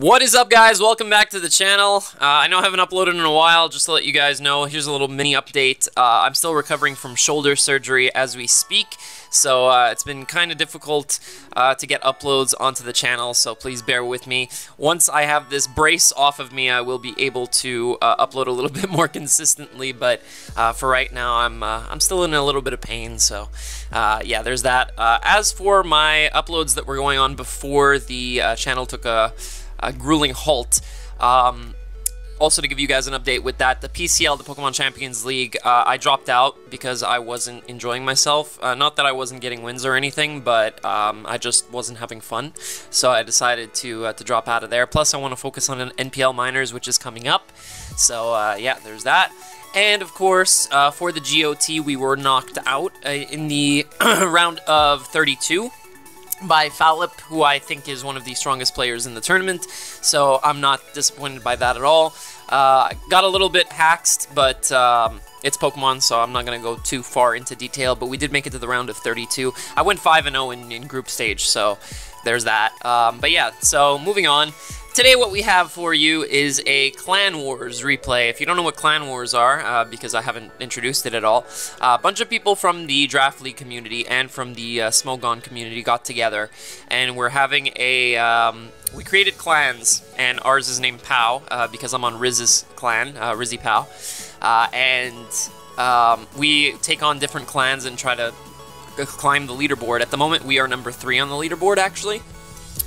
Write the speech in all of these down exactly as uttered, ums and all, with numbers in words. What is up, guys? Welcome back to the channel. Uh, I know I haven't uploaded in a while, just to let you guys know. Here's a little mini update. Uh, I'm still recovering from shoulder surgery as we speak, so uh, it's been kind of difficult uh, to get uploads onto the channel, so please bear with me. Once I have this brace off of me, I will be able to uh, upload a little bit more consistently, but uh, for right now, I'm, uh, I'm still in a little bit of pain, so uh, yeah, there's that. Uh, as for my uploads that were going on before the uh, channel took a a grueling halt. Um, also, to give you guys an update with that, the P C L, the Pokemon Champions League, uh, I dropped out because I wasn't enjoying myself. Uh, not that I wasn't getting wins or anything, but um, I just wasn't having fun. So I decided to uh, to drop out of there. Plus, I want to focus on an N P L Miners, which is coming up. So uh, yeah, there's that. And of course, uh, for the G O T, we were knocked out uh, in the round of thirty-two. By Fallop, who I think is one of the strongest players in the tournament, so I'm not disappointed by that at all. Uh, got a little bit haxed, but um, it's Pokemon, so I'm not going to go too far into detail, but we did make it to the round of thirty-two. I went five and oh in, in group stage, so there's that. Um, but yeah, so moving on. Today what we have for you is a Clan Wars replay. If you don't know what Clan Wars are, uh, because I haven't introduced it at all, uh, a bunch of people from the Draft League community and from the uh, Smogon community got together, and we're having a, um, we created clans, and ours is named Pow, uh, because I'm on Riz's clan, uh, Rizzy Pow, uh, and um, we take on different clans and try to climb the leaderboard. At the moment we are number three on the leaderboard, actually.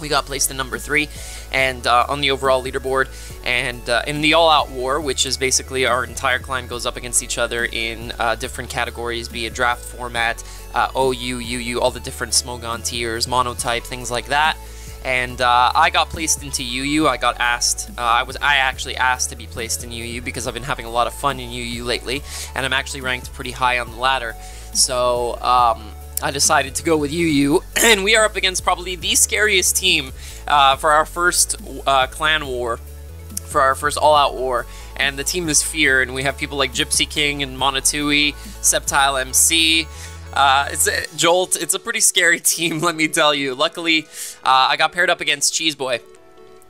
We got placed in number three, and uh, on the overall leaderboard, and uh, in the all-out war, which is basically our entire clan goes up against each other in uh, different categories, be it draft format, uh, O U, U U, all the different Smogon tiers, Monotype, things like that. And uh, I got placed into U U. I got asked. Uh, I was. I actually asked to be placed in U U because I've been having a lot of fun in U U lately, and I'm actually ranked pretty high on the ladder. So. Um, I decided to go with U U, and we are up against probably the scariest team uh, for our first uh, clan war, for our first all-out war, and the team is Fear, and we have people like Gypsy King and Monotui, Sceptile M C, uh, it's a, Jolt. It's a pretty scary team, let me tell you. Luckily, uh, I got paired up against Cheeseboy,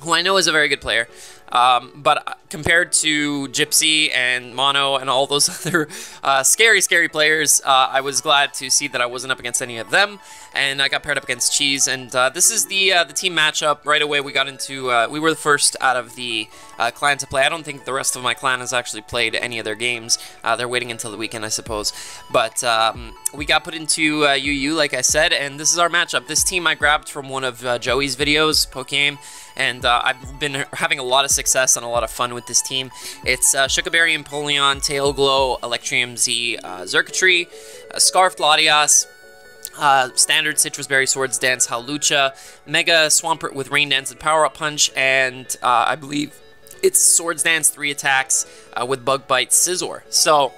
who I know is a very good player, um, but compared to Gypsy and Mono and all those other uh, scary, scary players, uh, I was glad to see that I wasn't up against any of them, and I got paired up against Cheese, and uh, this is the uh, the team matchup. Right away we got into, uh, we were the first out of the uh, clan to play. I don't think the rest of my clan has actually played any of their games. Uh, they're waiting until the weekend, I suppose, but um, we got put into uh, U U, like I said, and this is our matchup. This team I grabbed from one of uh, Joey's videos, Pokemon, and uh, I've been having a lot of success and a lot of fun with this team. It's uh, Shuca Berry, Empoleon, Tailglow, Electrium Z, uh, Xurkitree, uh, Scarfed Latias, uh, Standard Citrus Berry, Swords Dance, Hawlucha, Mega Swampert with Rain Dance and Power Up Punch, and uh, I believe it's Swords Dance, three attacks uh, with Bug Bite, Scizor. So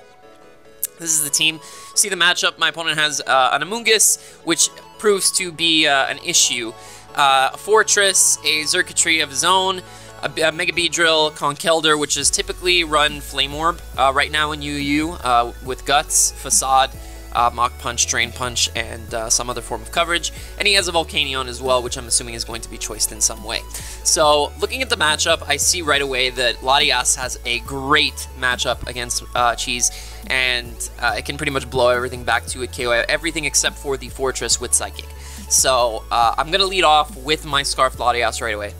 this is the team. See the matchup. My opponent has uh, an Amoonguss, which proves to be uh, an issue. Uh, a Fortress, a Xurkitree of his own, a, a Mega Beedrill, Conkeldurr, which is typically run Flame Orb uh, right now in U U uh, with Guts, Facade, uh, Mach Punch, Drain Punch, and uh, some other form of coverage. And he has a Volcanion as well, which I'm assuming is going to be choiced in some way. So, looking at the matchup, I see right away that Latias has a great matchup against uh, Cheese, and uh, it can pretty much blow everything back to it, K O everything except for the Fortress with Psychic. So, uh, I'm going to lead off with my Scarfed Latias right away,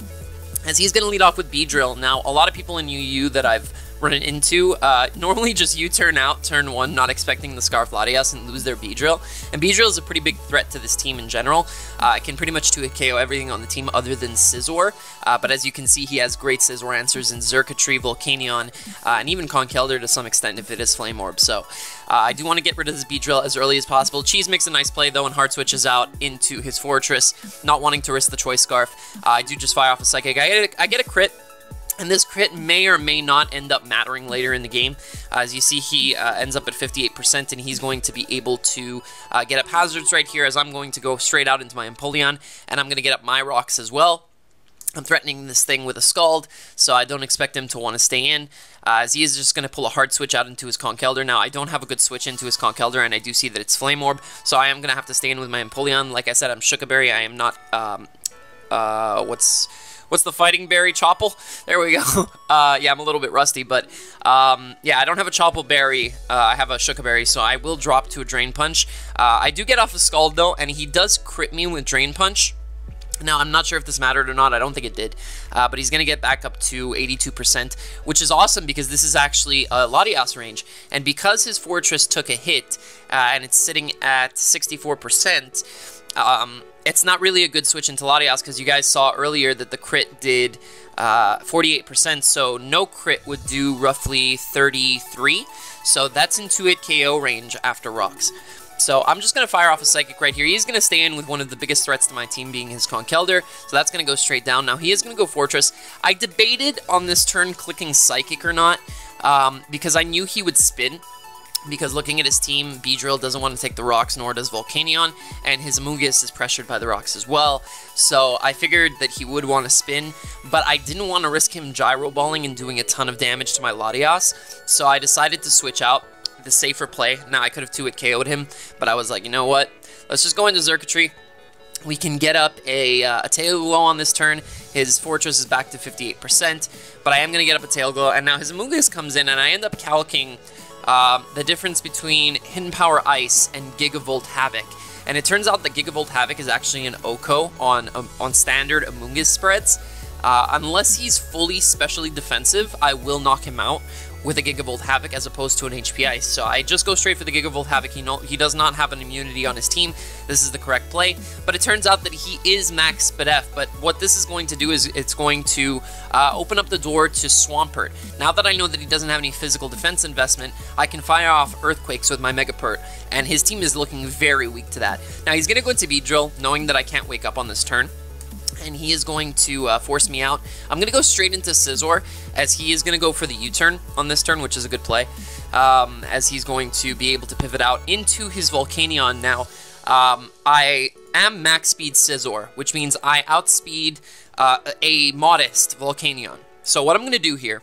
as he's going to lead off with Beedrill. Now, a lot of people in U U that I've run into uh, normally just U-turn out, turn one, not expecting the Scarfed Latias and lose their Beedrill. And Beedrill is a pretty big threat to this team in general. Uh, it can pretty much two K O everything on the team other than Scizor. Uh, but as you can see, he has great Scizor answers in Xurkitree, Volcanion, uh, and even Conkeldurr to some extent if it is Flame Orb. So uh, I do want to get rid of this Beedrill as early as possible. Cheese makes a nice play though and hard switches out into his Fortress, not wanting to risk the Choice Scarf. Uh, I do just fire off a Psychic. I get a, I get a crit. And this crit may or may not end up mattering later in the game. Uh, as you see, he uh, ends up at fifty-eight percent, and he's going to be able to uh, get up hazards right here, as I'm going to go straight out into my Empoleon, and I'm going to get up my rocks as well. I'm threatening this thing with a Scald, so I don't expect him to want to stay in, uh, as he is just going to pull a hard switch out into his Conkeldurr. Now, I don't have a good switch into his Conkeldurr, and I do see that it's Flame Orb, so I am going to have to stay in with my Empoleon. Like I said, I'm Shuca Berry. I am not... Um, uh, what's... What's the fighting berry? Chopple? There we go. Uh, yeah, I'm a little bit rusty, but um, yeah, I don't have a Chopple berry. Uh, I have a Shuca berry, so I will drop to a Drain Punch. Uh, I do get off a Scald, though, and he does crit me with Drain Punch. Now, I'm not sure if this mattered or not. I don't think it did, uh, but he's going to get back up to eighty-two percent, which is awesome because this is actually uh, Latias range, and because his Fortress took a hit uh, and it's sitting at sixty-four percent, um, it's not really a good switch into Latias because you guys saw earlier that the crit did uh, forty-eight percent, so no crit would do roughly thirty-three, so that's into hit K O range after Rocks. So I'm just going to fire off a Psychic right here. He's going to stay in with one of the biggest threats to my team being his Conkeldurr. So that's going to go straight down. Now he is going to go Fortress. I debated on this turn clicking Psychic or not um, because I knew he would spin. Because looking at his team, Beedrill doesn't want to take the Rocks, nor does Volcanion, and his Amoonguss is pressured by the Rocks as well, so I figured that he would want to spin, but I didn't want to risk him Gyro Balling and doing a ton of damage to my Latias, so I decided to switch out. The safer play. Now I could have two-hit K O'd him, but I was like, you know what? Let's just go into Xurkitree. We can get up a, uh, a Tailglow on this turn. His Fortress is back to fifty-eight percent, but I am going to get up a Tailglow, and now his Amoonguss comes in, and I end up calking uh, the difference between Hidden Power Ice and Gigavolt Havoc. And it turns out that Gigavolt Havoc is actually an O C O on, um, on standard Amoonguss spreads. Uh, unless he's fully specially defensive, I will knock him out with a Gigavolt Havoc as opposed to an H P Ice. So I just go straight for the Gigavolt Havoc. He, no, he does not have an immunity on his team. This is the correct play. But it turns out that he is max Spadef. But what this is going to do is it's going to uh, open up the door to Swampert. Now that I know that he doesn't have any physical defense investment, I can fire off Earthquakes with my Mega Pert. And his team is looking very weak to that. Now he's going to go into Beedrill, knowing that I can't wake up on this turn. And he is going to uh, force me out. I'm going to go straight into Scizor, as he is going to go for the U-turn on this turn, which is a good play, um, as he's going to be able to pivot out into his Volcanion. Now, um, I am max speed Scizor, which means I outspeed uh, a modest Volcanion. So what I'm going to do here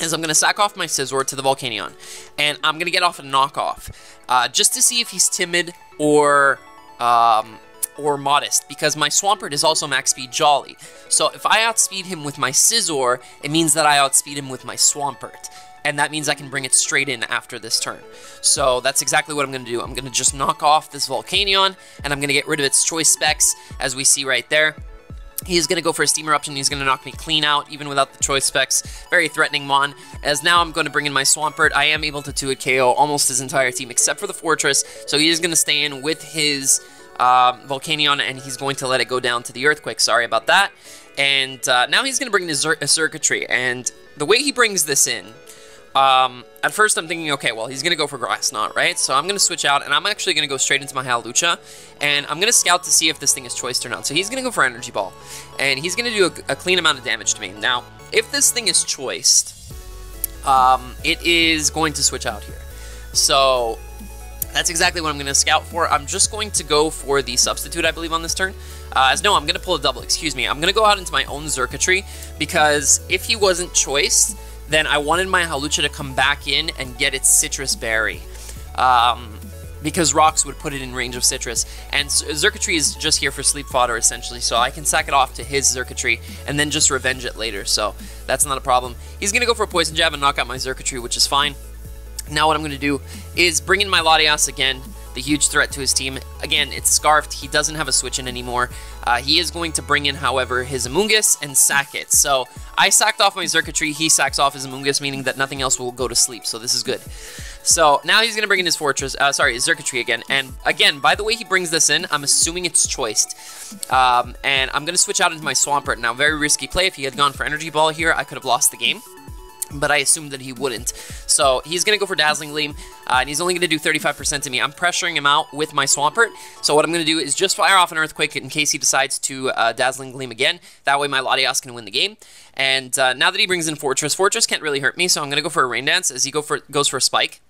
is I'm going to sack off my Scizor to the Volcanion, and I'm going to get off a knockoff, uh, just to see if he's timid or... Um, or modest, because my Swampert is also max speed Jolly. So if I outspeed him with my Scizor, it means that I outspeed him with my Swampert, and that means I can bring it straight in after this turn. So that's exactly what I'm going to do. I'm going to just knock off this Volcanion, and I'm going to get rid of its choice specs, as we see right there. He is going to go for a Steam Eruption. He's going to knock me clean out, even without the choice specs. Very threatening Mon, as now I'm going to bring in my Swampert. I am able to two-hit K O almost his entire team, except for the Fortress, so he is going to stay in with his... Um, Volcanion, and he's going to let it go down to the Earthquake. Sorry about that. And uh, now he's going to bring in a Xurkitree, and the way he brings this in, um, at first I'm thinking, okay, well, he's going to go for Grass Knot, right? So I'm going to switch out, and I'm actually going to go straight into my Hawlucha, and I'm going to scout to see if this thing is choiced or not. So he's going to go for Energy Ball, and he's going to do a, a clean amount of damage to me. Now, if this thing is choiced, um, it is going to switch out here. So... that's exactly what I'm going to scout for. I'm just going to go for the Substitute, I believe, on this turn. Uh, as no, I'm going to pull a double, excuse me. I'm going to go out into my own Xurkitree, because if he wasn't choiced, then I wanted my Hawlucha to come back in and get its Citrus Berry. Um, because Rocks would put it in range of Citrus. And Xurkitree is just here for sleep fodder, essentially, so I can sack it off to his Xurkitree and then just revenge it later, so that's not a problem. He's going to go for a Poison Jab and knock out my Xurkitree, which is fine. Now what I'm going to do is bring in my Latias again, the huge threat to his team. Again, it's Scarfed. He doesn't have a switch in anymore. Uh, he is going to bring in, however, his Amoonguss and sack it. So I sacked off my Xurkitree. He sacks off his Amoonguss, meaning that nothing else will go to sleep. So this is good. So now he's going to bring in his Fortress, uh, sorry, his Xurkitree again. And again, by the way he brings this in, I'm assuming it's choiced. Um, and I'm going to switch out into my Swampert. Now, very risky play. If he had gone for Energy Ball here, I could have lost the game. But I assumed that he wouldn't. So he's going to go for Dazzling Gleam, uh, and he's only going to do thirty-five percent to me. I'm pressuring him out with my Swampert, so what I'm going to do is just fire off an Earthquake in case he decides to uh, Dazzling Gleam again. That way my Latias can win the game. And uh, now that he brings in Fortress, Fortress can't really hurt me, so I'm going to go for a Rain Dance as he go for, goes for a Spike.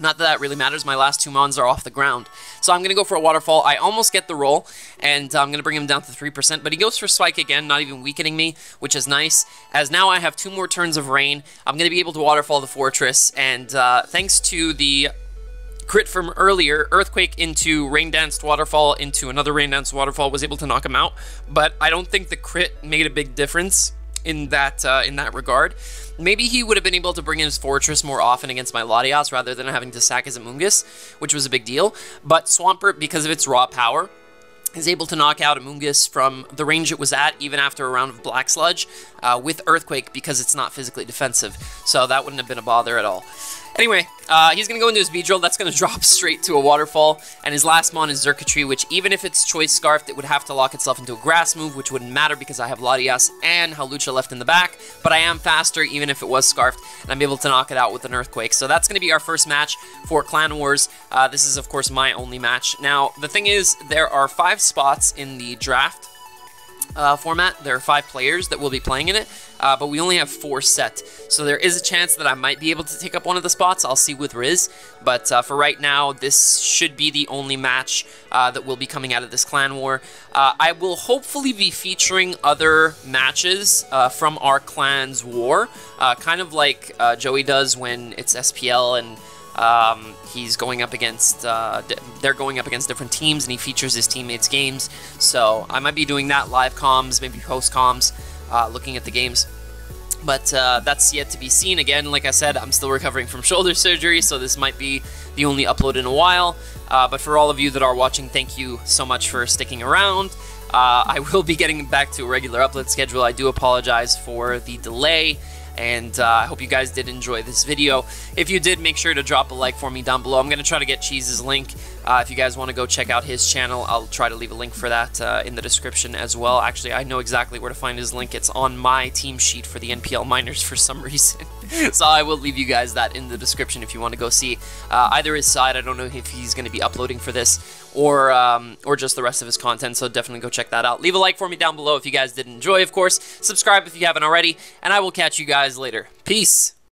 Not that that really matters, my last two Mons are off the ground. So I'm going to go for a Waterfall, I almost get the roll, and I'm going to bring him down to three percent, but he goes for Spike again, not even weakening me, which is nice, as now I have two more turns of rain. I'm going to be able to Waterfall the Fortress, and uh, thanks to the crit from earlier, Earthquake into Rain Danced Waterfall into another Rain Danced Waterfall, was able to knock him out, but I don't think the crit made a big difference in that uh, in that regard. Maybe he would have been able to bring in his Fortress more often against my Latias rather than having to sack his Amoonguss, which was a big deal. But Swampert, because of its raw power, is able to knock out Amoonguss from the range it was at, even after a round of Black Sludge, uh, with Earthquake, because it's not physically defensive. So that wouldn't have been a bother at all. Anyway, uh, he's going to go into his Beedrill. That's going to drop straight to a Waterfall. And his last mon is Xurkitree, which even if it's Choice Scarfed, it would have to lock itself into a Grass move, which wouldn't matter because I have Latias and Hawlucha left in the back. But I am faster, even if it was Scarfed, and I'm able to knock it out with an Earthquake. So that's going to be our first match for Clan Wars. Uh, this is, of course, my only match. Now, the thing is, there are five spots in the draft Uh, format. There are five players that will be playing in it, uh, but we only have four set. So there is a chance that I might be able to take up one of the spots. I'll see with Riz, but uh, for right now, this should be the only match uh, that will be coming out of this clan war. Uh, I will hopefully be featuring other matches uh, from our clan's war, uh, kind of like uh, Joey does when it's S P L and Um, he's going up against, uh, they're going up against different teams, and he features his teammates' games. So I might be doing that, live comms, maybe post comms, uh, looking at the games. But uh, that's yet to be seen. Again, like I said, I'm still recovering from shoulder surgery, so this might be the only upload in a while. Uh, but for all of you that are watching, thank you so much for sticking around. Uh, I will be getting back to a regular upload schedule. I do apologize for the delay. And uh, I hope you guys did enjoy this video. If you did, make sure to drop a like for me down below. I'm going to try to get Cheese's link. Uh, if you guys want to go check out his channel, I'll try to leave a link for that uh, in the description as well. Actually, I know exactly where to find his link. It's on my team sheet for the N P L Miners for some reason. So I will leave you guys that in the description if you want to go see uh, either his side. I don't know if he's going to be uploading for this or um, or just the rest of his content, so definitely go check that out. Leave a like for me down below if you guys did enjoy, of course. Subscribe if you haven't already, and I will catch you guys later. Peace!